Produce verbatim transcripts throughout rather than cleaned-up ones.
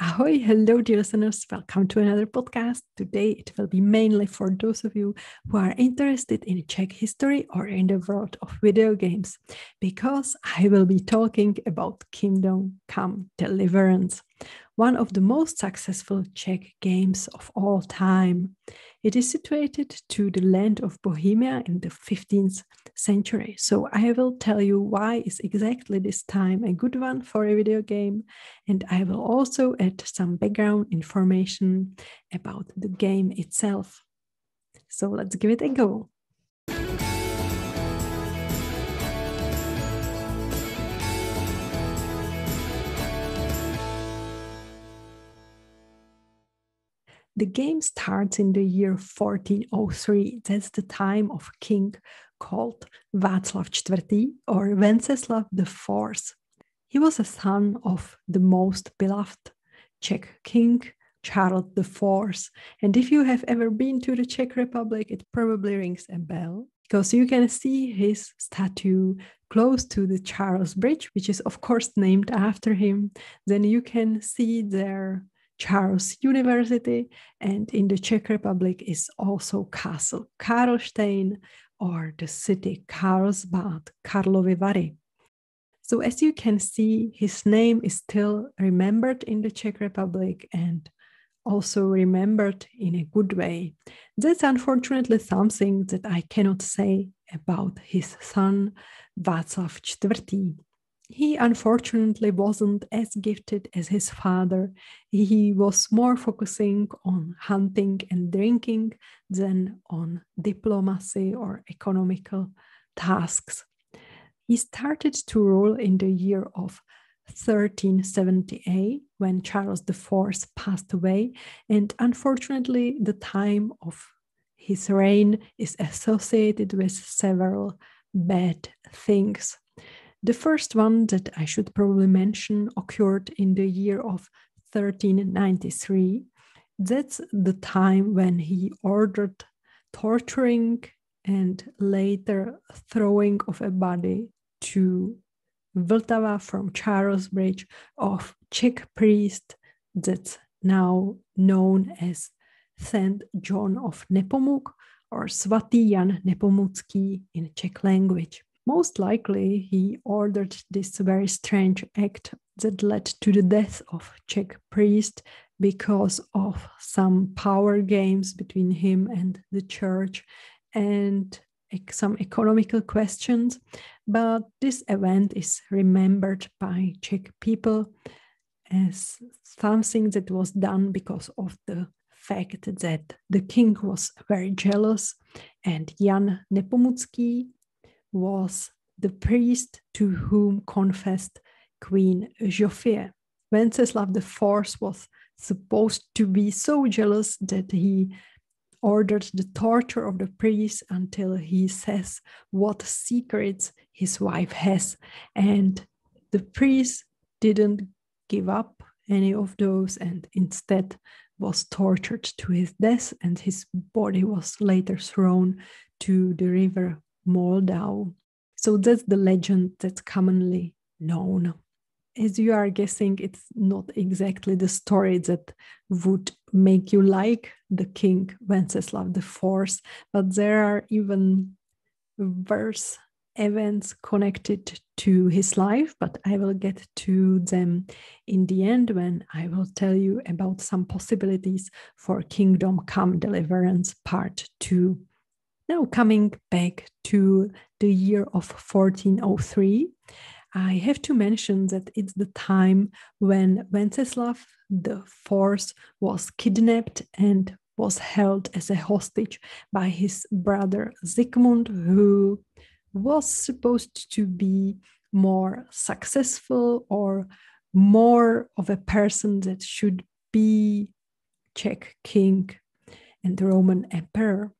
Ahoy, hello dear listeners, welcome to another podcast. Today it will be mainly for those of you who are interested in Czech history or in the world of video games, because I will be talking about Kingdom Come Deliverance, one of the most successful Czech games of all time. It is situated to the land of Bohemia in the fifteenth century, so I will tell you why is exactly this time a good one for a video game, and I will also add some background information about the game itself. So let's give it a go. The game starts in the year fourteen oh three. That's the time of a king called Václav the fourth or Wenceslaus the fourth. He was a son of the most beloved Czech king, Charles the fourth. And if you have ever been to the Czech Republic, it probably rings a bell, because you can see his statue close to the Charles Bridge, which is of course named after him. Then you can see their Charles University, and in the Czech Republic is also Castle Karlstein or the city Karlsbad, Karlovy Vary. So as you can see, his name is still remembered in the Czech Republic and also remembered in a good way. That's unfortunately something that I cannot say about his son Václav the fourth. He unfortunately wasn't as gifted as his father. He was more focusing on hunting and drinking than on diplomacy or economical tasks. He started to rule in the year of thirteen seventy-eight when Charles the fourth passed away, and unfortunately the time of his reign is associated with several bad things. The first one that I should probably mention occurred in the year of thirteen ninety-three. That's the time when he ordered torturing and later throwing of a body to Vltava from Charles Bridge of Czech priest that's now known as Saint John of Nepomuk or Svatý Jan Nepomucký in Czech language. Most likely, he ordered this very strange act that led to the death of Czech priest because of some power games between him and the church and some economical questions. But this event is remembered by Czech people as something that was done because of the fact that the king was very jealous, and Jan Nepomucký was the priest to whom confessed Queen Sophia. Wenceslaus the fourth was supposed to be so jealous that he ordered the torture of the priest until he says what secrets his wife has. And the priest didn't give up any of those and instead was tortured to his death, and his body was later thrown to the river Moldau. So that's the legend that's commonly known. As you are guessing, it's not exactly the story that would make you like the king Wenceslaus the fourth, but there are even worse events connected to his life, but I will get to them in the end when I will tell you about some possibilities for Kingdom Come Deliverance Part two. Now, coming back to the year of fourteen oh three, I have to mention that it's the time when Wenceslaus the fourth was kidnapped and was held as a hostage by his brother Sigismund, who was supposed to be more successful or more of a person that should be Czech king and Roman emperor.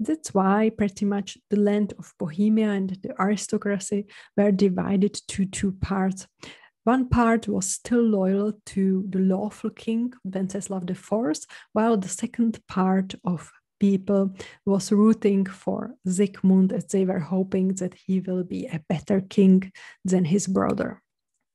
That's why pretty much the land of Bohemia and the aristocracy were divided to two parts. One part was still loyal to the lawful king, Wenceslaus the fourth, while the second part of people was rooting for Sigismund, as they were hoping that he will be a better king than his brother.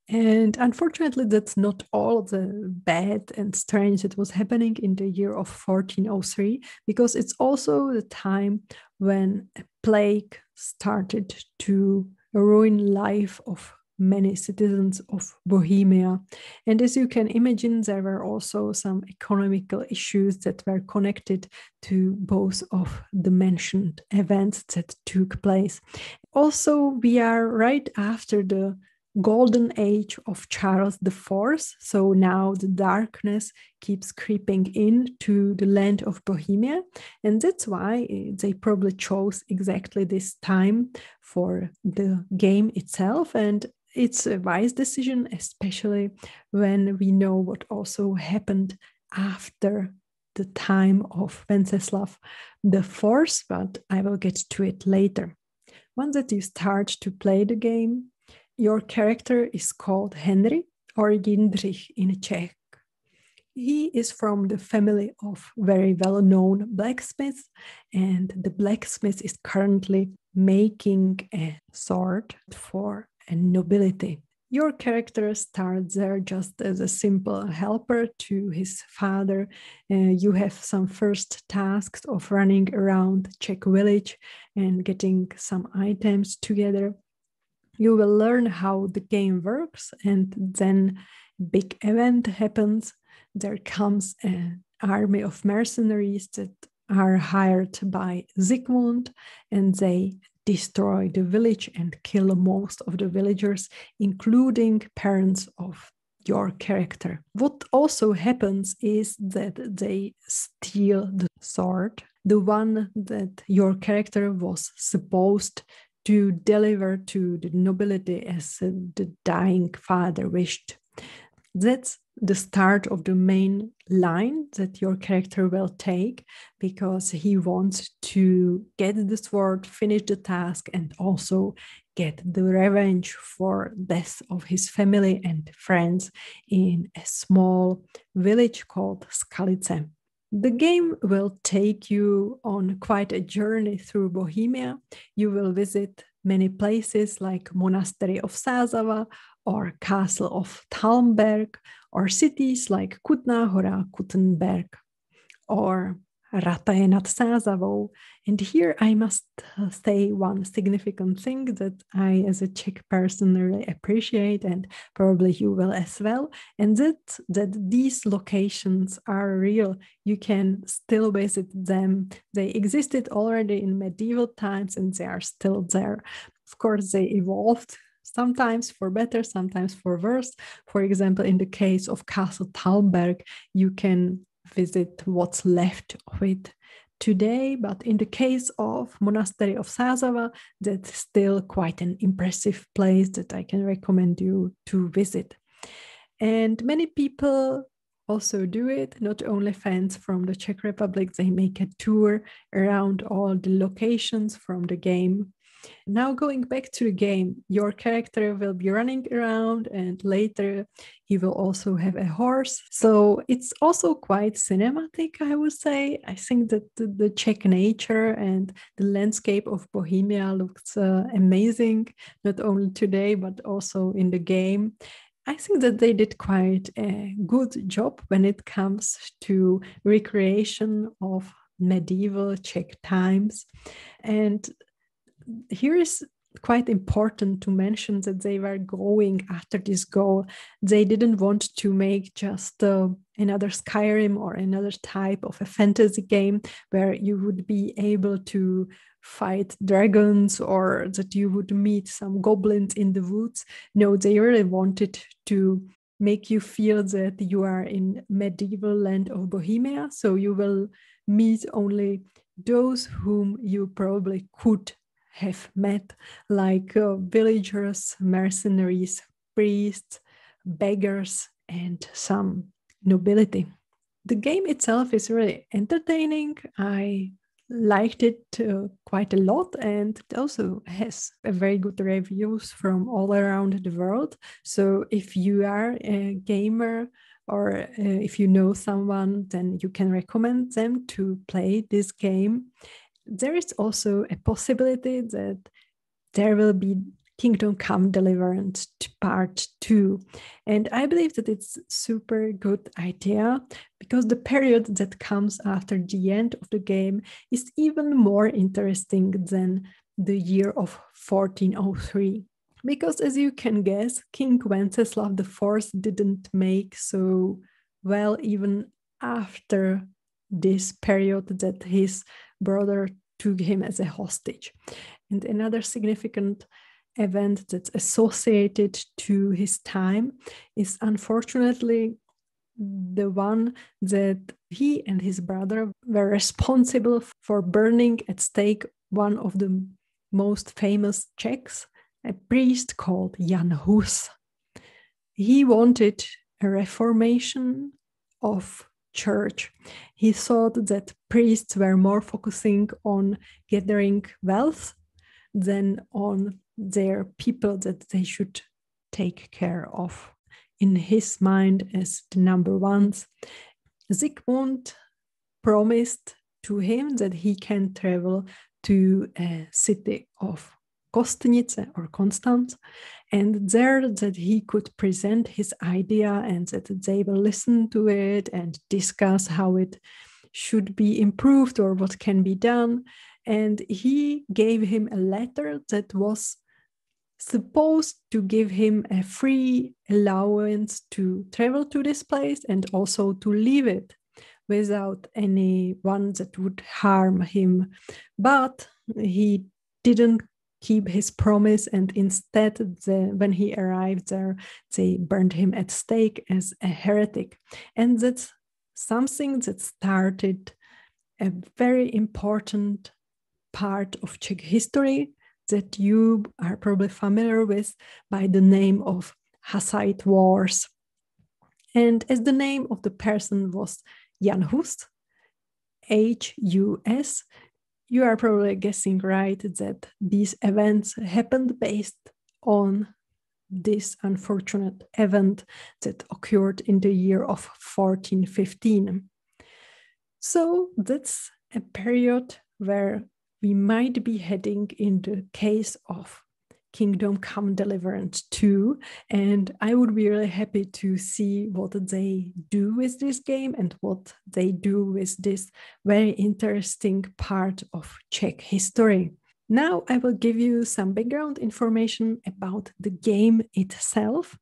And unfortunately, that's not all the bad and strange that was happening in the year of fourteen oh three, because it's also the time when a plague started to ruin life of many citizens of Bohemia. And as you can imagine, there were also some economical issues that were connected to both of the mentioned events that took place. Also, we are right after the golden age of Charles the Fourth, so now the darkness keeps creeping in to the land of Bohemia, and that's why they probably chose exactly this time for the game itself, and it's a wise decision, especially when we know what also happened after the time of Wenceslaus the Fourth, but I will get to it later. Once that you start to play the game, your character is called Henry, or Gindrych in Czech. He is from the family of very well-known blacksmiths, and the blacksmith is currently making a sword for a nobility. Your character starts there just as a simple helper to his father. Uh, you have some first tasks of running around Czech village and getting some items together. You will learn how the game works, and then a big event happens. There comes an army of mercenaries that are hired by Sigismund, and they destroy the village and kill most of the villagers, including parents of your character. What also happens is that they steal the sword, the one that your character was supposed to deliver to the nobility as the dying father wished. That's the start of the main line that your character will take, because he wants to get the sword, finish the task, and also get the revenge for death of his family and friends in a small village called Skalice. The game will take you on quite a journey through Bohemia. You will visit many places like Monastery of Sázava or Castle of Talmberg, or cities like Kutná Hora, Kuttenberg, or Rataje nad Sázavou. And here I must say one significant thing that I as a Czech person really appreciate, and probably you will as well, and that, that these locations are real. You can still visit them. They existed already in medieval times and they are still there. Of course, they evolved, sometimes for better, sometimes for worse. For example, in the case of Castle Talmberg, you can visit what's left of it today, but in the case of Monastery of Sázava, that's still quite an impressive place that I can recommend you to visit. And many people also do it, not only fans from the Czech Republic, they make a tour around all the locations from the game. Now going back to the game, your character will be running around, and later he will also have a horse. So it's also quite cinematic, I would say. I think that the, the Czech nature and the landscape of Bohemia looks uh, amazing, not only today, but also in the game. I think that they did quite a good job when it comes to recreation of medieval Czech times. And here is quite important to mention that they were going after this goal. They didn't want to make just uh, another Skyrim or another type of a fantasy game where you would be able to fight dragons or that you would meet some goblins in the woods. No, they really wanted to make you feel that you are in medieval land of Bohemia, so you will meet only those whom you probably could have met, like uh, villagers, mercenaries, priests, beggars, and some nobility. The game itself is really entertaining. I liked it uh, quite a lot, and it also has a very good reviews from all around the world. So if you are a gamer or uh, if you know someone, then you can recommend them to play this game. There is also a possibility that there will be Kingdom Come Deliverance Part two. And I believe that it's super good idea because the period that comes after the end of the game is even more interesting than the year of fourteen oh three. Because as you can guess, King Wenceslaus the fourth didn't make so well even after this period that his brother took him as a hostage. And another significant event that's associated to his time is unfortunately the one that he and his brother were responsible for burning at stake one of the most famous Czechs, a priest called Jan Hus. He wanted a reformation of church. He thought that priests were more focusing on gathering wealth than on their people that they should take care of, in his mind, as the number ones. Sigismund promised to him that he can travel to a city of Kostnice or Konstanz, and there that he could present his idea and that they will listen to it and discuss how it should be improved or what can be done. And he gave him a letter that was supposed to give him a free allowance to travel to this place and also to leave it without anyone that would harm him. But he didn't keep his promise, and instead, the, when he arrived there, they burned him at stake as a heretic. And that's something that started a very important part of Czech history that you are probably familiar with by the name of Hussite Wars. And as the name of the person was Jan Hus, H U S, you are probably guessing right that these events happened based on this unfortunate event that occurred in the year of fourteen fifteen. So that's a period where we might be heading in the case of Kingdom Come Deliverance two, and I would be really happy to see what they do with this game and what they do with this very interesting part of Czech history. Now I will give you some background information about the game itself.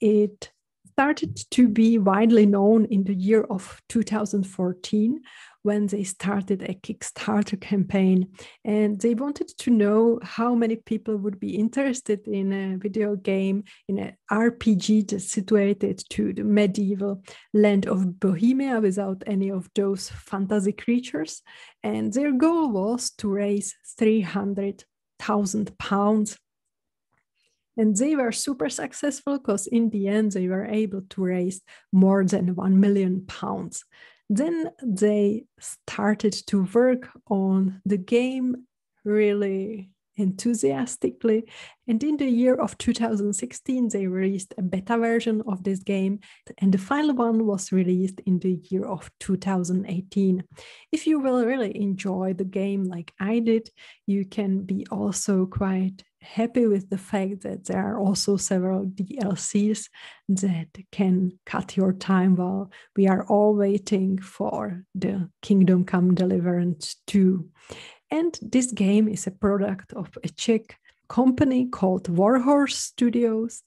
It started to be widely known in the year of two thousand fourteen when they started a Kickstarter campaign, and they wanted to know how many people would be interested in a video game, in an R P G that's situated to the medieval land of Bohemia without any of those fantasy creatures. And their goal was to raise three hundred thousand pounds. And they were super successful because in the end, they were able to raise more than one million pounds. Then they started to work on the game really enthusiastically. And in the year of two thousand sixteen, they released a beta version of this game. And the final one was released in the year of two thousand eighteen. If you will really enjoy the game like I did, you can be also quite happy with the fact that there are also several D L Cs that can cut your time while we are all waiting for the Kingdom Come Deliverance two. And this game is a product of a Czech company called Warhorse Studios.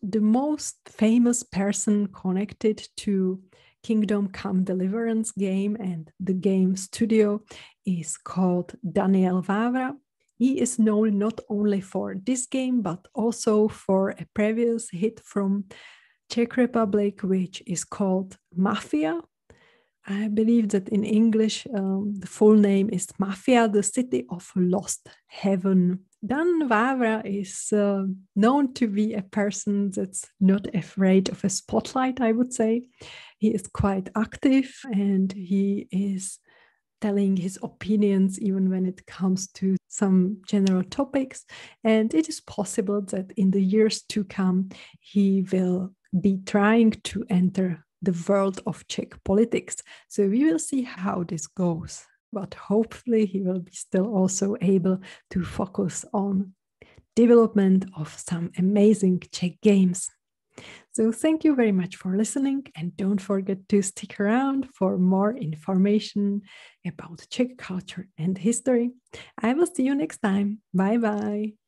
The most famous person connected to Kingdom Come Deliverance game and the game studio is called Daniel Vavra. He is known not only for this game, but also for a previous hit from Czech Republic, which is called Mafia. I believe that in English, um, the full name is Mafia, the City of Lost Heaven. Dan Vavra is uh, known to be a person that's not afraid of a spotlight, I would say. He is quite active and he is telling his opinions even when it comes to some general topics, and it is possible that in the years to come he will be trying to enter the world of Czech politics. So we will see how this goes, but hopefully he will be still also able to focus on development of some amazing Czech games. So thank you very much for listening, and don't forget to stick around for more information about Czech culture and history. I will see you next time. Bye bye.